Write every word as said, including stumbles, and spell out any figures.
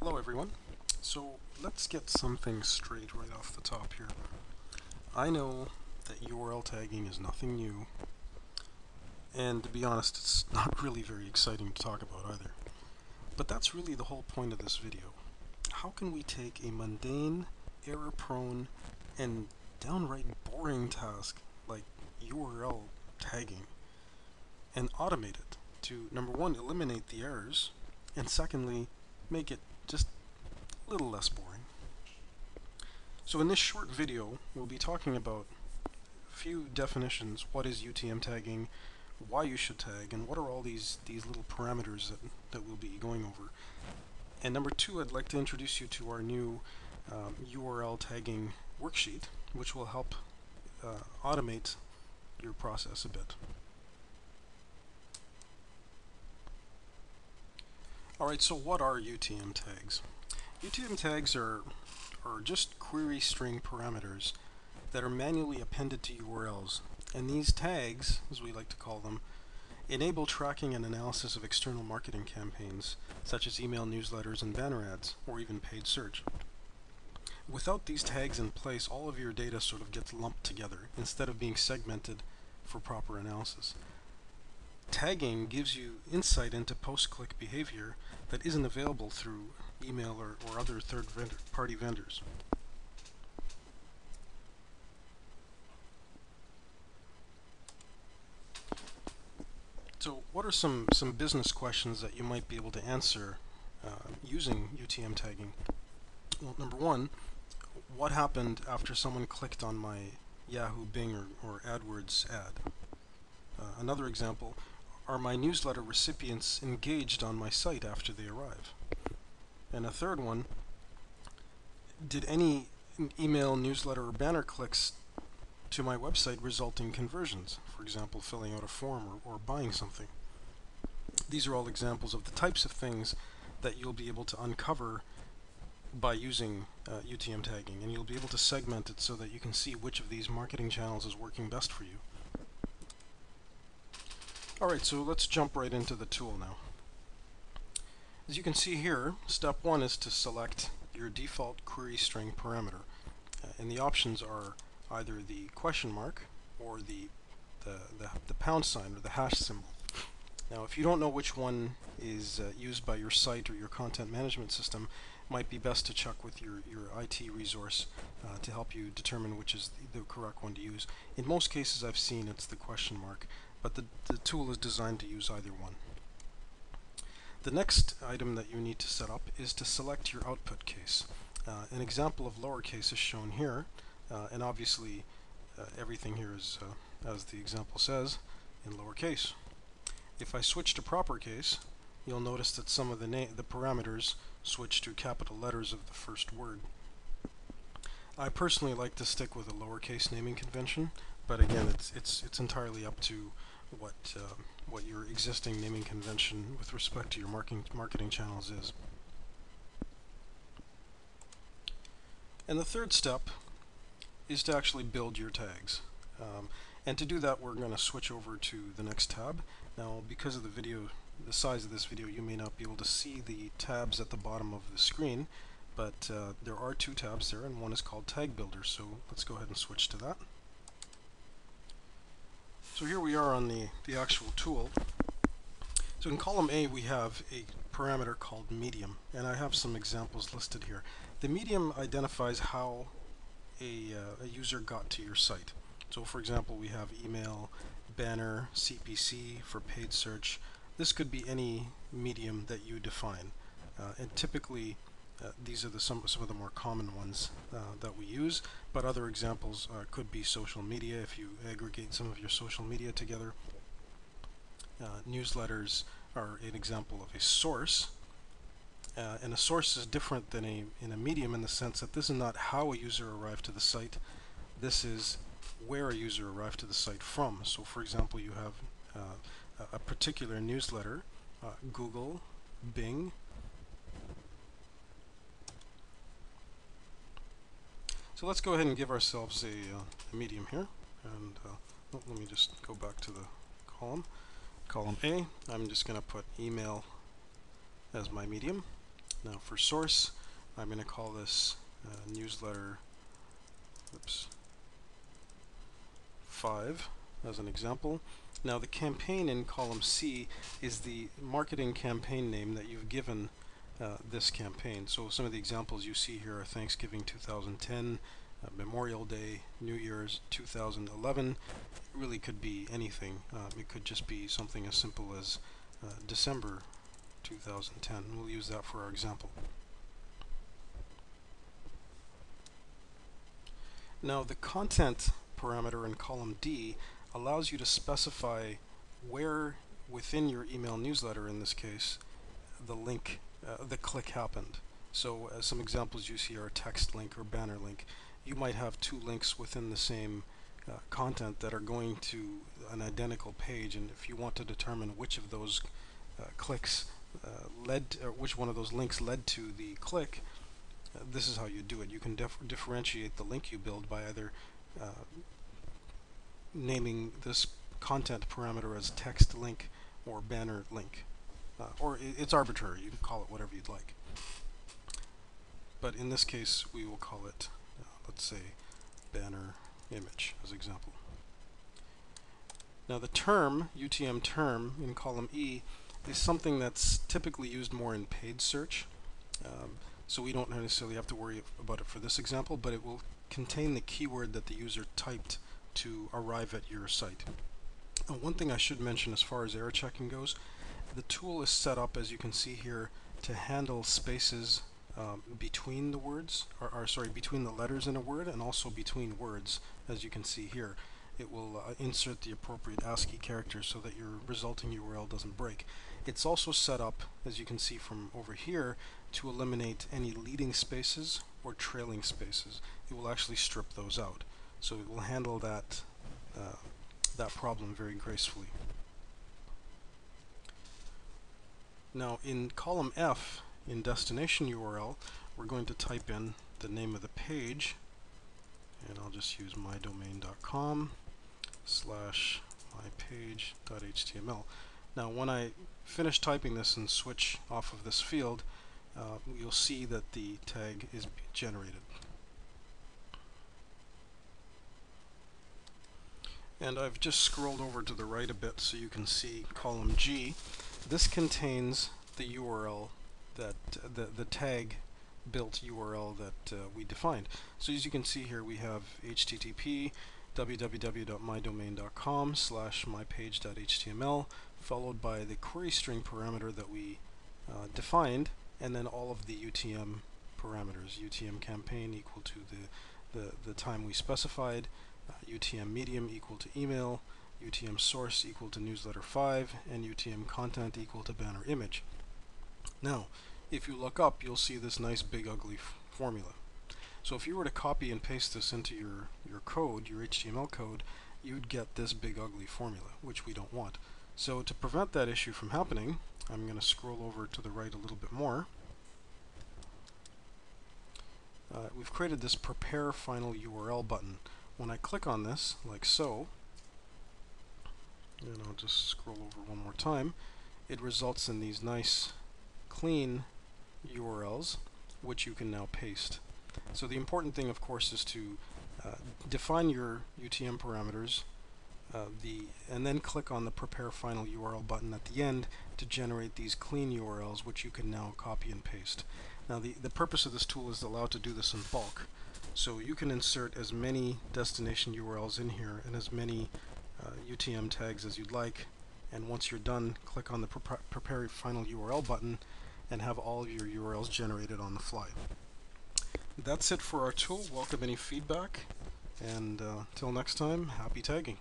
Hello everyone. So let's get something straight right off the top here. I know that U R L tagging is nothing new, and to be honest, it's not really very exciting to talk about either. But that's really the whole point of this video. How can we take a mundane, error-prone, and downright boring task like U R L tagging and automate it to, number one, eliminate the errors, and secondly, make it just a little less boring? So in this short video, we'll be talking about a few definitions: what is U T M tagging, why you should tag, and what are all these these little parameters that, that we'll be going over. And number two, I'd like to introduce you to our new um, U R L tagging worksheet, which will help uh, automate your process a bit. Alright, so what are U T M tags? U T M tags are, are just query string parameters that are manually appended to U R Ls. And these tags, as we like to call them, enable tracking and analysis of external marketing campaigns, such as email newsletters and banner ads, or even paid search. Without these tags in place, all of your data sort of gets lumped together instead of being segmented for proper analysis. Tagging gives you insight into post-click behavior that isn't available through email or, or other third-party vendors. So what are some, some business questions that you might be able to answer uh, using U T M tagging? Well, number one, what happened after someone clicked on my Yahoo, Bing, or, or AdWords ad? Uh, another example, are my newsletter recipients engaged on my site after they arrive? And a third one, did any email, newsletter, or banner clicks to my website result in conversions? For example, filling out a form or, or buying something. These are all examples of the types of things that you'll be able to uncover by using uh, U T M tagging, and you'll be able to segment it so that you can see which of these marketing channels is working best for you. Alright, so let's jump right into the tool now. As you can see here, step one is to select your default query string parameter, uh, and the options are either the question mark or the, the, the, the pound sign or the hash symbol. Now, if you don't know which one is uh, used by your site or your content management system, it might be best to check with your, your I T resource uh, to help you determine which is the, the correct one to use. In most cases I've seen it's the question mark, but the, the tool is designed to use either one. The next item that you need to set up is to select your output case. Uh, an example of lowercase is shown here. Uh, and obviously uh, everything here is, uh, as the example says, in lowercase. If I switch to proper case, you'll notice that some of the, na the parameters switch to capital letters of the first word. I personally like to stick with a lowercase naming convention, but again, it's, it's, it's entirely up to what, uh, what your existing naming convention with respect to your marketing, marketing channels is. And the third step is to actually build your tags. Um, and to do that, we're going to switch over to the next tab. Now, because of the video, the size of this video, you may not be able to see the tabs at the bottom of the screen, but uh, there are two tabs there, and one is called Tag Builder, so let's go ahead and switch to that. So here we are on the, the actual tool. So in column A, we have a parameter called medium, and I have some examples listed here. The medium identifies how A, uh, a user got to your site. So for example, we have email, banner, C P C for paid search. This could be any medium that you define, uh, and typically uh, these are the some, some of the more common ones uh, that we use, but other examples uh, could be social media if you aggregate some of your social media together. Uh, newsletters are an example of a source. Uh, and a source is different than a, in a medium in the sense that this is not how a user arrived to the site, this is where a user arrived to the site from. So for example, you have uh, a particular newsletter, uh, Google, Bing. So let's go ahead and give ourselves a, uh, a medium here, and uh, oh, let me just go back to the column, column A. I'm just going to put email as my medium. Now for source, I'm going to call this uh, newsletter oops, five as an example. Now the campaign in column C is the marketing campaign name that you've given uh, this campaign. So some of the examples you see here are Thanksgiving two thousand ten, uh, Memorial Day, New Year's two thousand eleven. It really could be anything. Uh, it could just be something as simple as uh, December two thousand ten. We'll use that for our example. Now the content parameter in column D allows you to specify where within your email newsletter, in this case, the link, uh, the click happened. So uh, some examples you see are text link or banner link. You might have two links within the same uh, content that are going to an identical page, and if you want to determine which of those uh, clicks uh, led, or which one of those links led to the click, uh, this is how you do it. You can dif differentiate the link you build by either uh, naming this content parameter as text link or banner link, uh, or it's arbitrary. You can call it whatever you'd like, but in this case we will call it uh, let's say banner image as example. Now the term U T M term in column E is something that's typically used more in paid search, um, so we don't necessarily have to worry about it for this example, but it will contain the keyword that the user typed to arrive at your site. And one thing I should mention as far as error checking goes, the tool is set up, as you can see here, to handle spaces um, between the words, or, or sorry, between the letters in a word, and also between words, as you can see here. It will uh, insert the appropriate ASCII characters so that your resulting U R L doesn't break. It's also set up, as you can see from over here, to eliminate any leading spaces or trailing spaces. It will actually strip those out. So it will handle that uh, that problem very gracefully. Now in column F, in destination U R L, we're going to type in the name of the page, and I'll just use mydomain dot com slash mypage dot H T M L. Now when I finish typing this and switch off of this field, uh, you'll see that the tag is generated. And I've just scrolled over to the right a bit so you can see column G. This contains the U R L that uh, the the tag built U R L that uh, we defined. So as you can see here, we have H T T P w w w dot mydomain dot com slash mypage dot H T M L followed by the query string parameter that we uh, defined, and then all of the U T M parameters. U T M campaign equal to the the the time we specified. Uh, U T M medium equal to email, U T M source equal to newsletter five, and U T M content equal to banner image. Now, if you look up, you'll see this nice big ugly f formula. So if you were to copy and paste this into your, your code, your H T M L code, you'd get this big ugly formula, which we don't want. So to prevent that issue from happening, I'm going to scroll over to the right a little bit more. Uh, we've created this prepare final U R L button. When I click on this, like so, and I'll just scroll over one more time, it results in these nice, clean U R Ls, which you can now paste. So the important thing, of course, is to uh, define your U T M parameters, uh, the, and then click on the Prepare Final U R L button at the end to generate these clean U R Ls, which you can now copy and paste. Now, the, the purpose of this tool is to allow to do this in bulk. So you can insert as many destination U R Ls in here and as many uh, U T M tags as you'd like, and once you're done, click on the prep prepare final U R L button and have all of your U R Ls generated on the fly. That's it for our tool. Welcome any feedback, and uh, till next time, happy tagging.